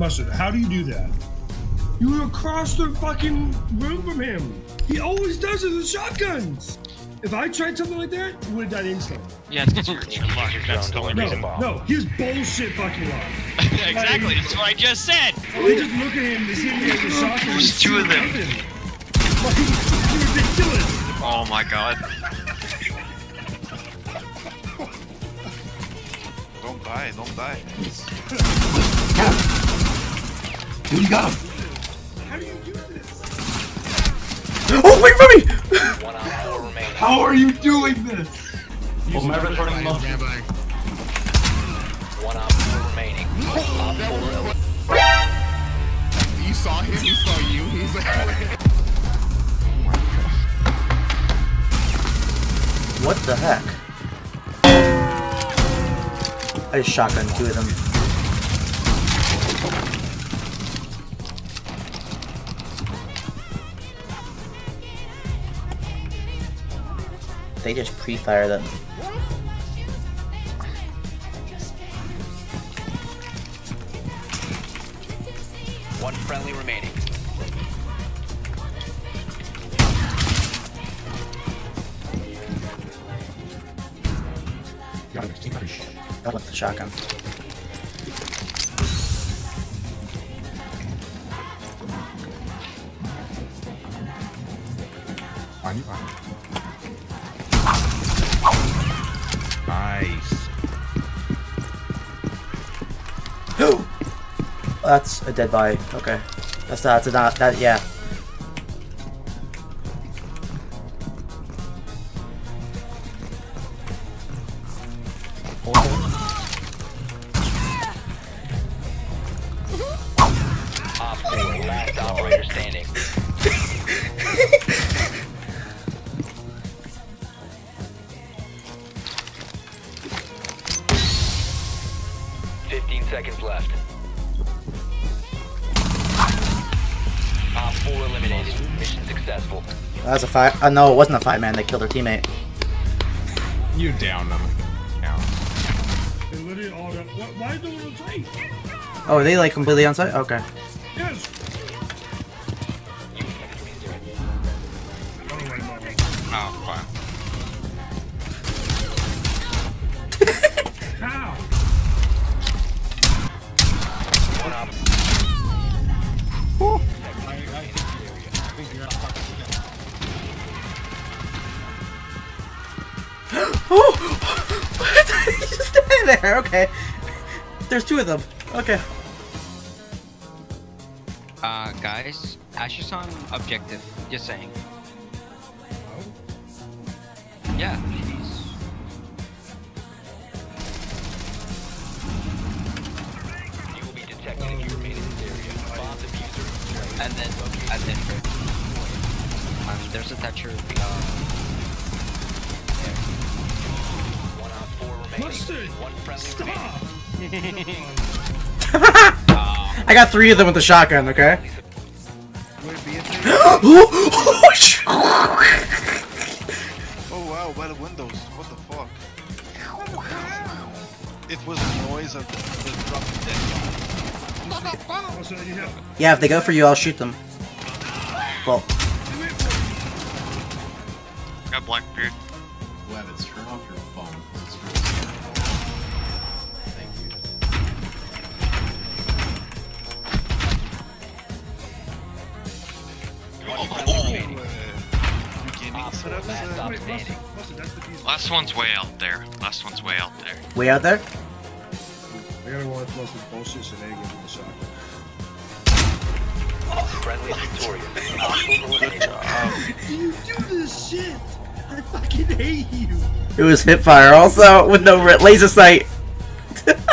Mustard, how do you do that? You were across the fucking room from him. He always does it with shotguns. If I tried something like that, I would have died instantly. Yeah, it's because you're luck. That's the only reason. No, he's bullshit fucking luck. Yeah, exactly. That's what I just said. They just look at him, they see him with the shotgun. There's two of them. Fucking ridiculous. Oh my god. Don't die, don't die. Dude, you got him. How do you do this? Oh, wait for me! 1 hour remaining. How are you doing this? Well, my running 1 hour remaining. You saw him, he saw you, he's like... Oh my gosh. What the heck? I just shotgunned two of them. They just pre-fire them. One friendly remaining. I left the shotgun. Nice. No. That's a dead body. Okay. That's not that. Yeah. Last operator standing. Seconds left. Op 4 eliminated. Mission successful. That was a fight. Oh, no, it wasn't a fight, man. They killed their teammate. You downed them. Down. They literally all down. Why is no one on site? Oh, are they like completely on site? Okay. Yes. Oh, fine. How? He's just standing there, okay. There's two of them, okay. Guys, Ash is on objective, just saying. Oh? Yeah, please. You will be detected if you remain in this area. Bomb the user, and then there's a thatcher. Mustard! Stop! I got three of them with the shotgun, okay? Oh wow, by the windows. What the fuck? It was the noise of the dropping dead. Yeah, if they go for you, I'll shoot them. Well. Got Blackbeard. Levitt, turn off your phone. Last one's way out there. Last one's way out there. Way out there? I gotta watch Mustard's bullshit and egg in the shotgun. Friendly Victoria. You do this shit! I fucking hate you! It was hipfire also with no laser sight.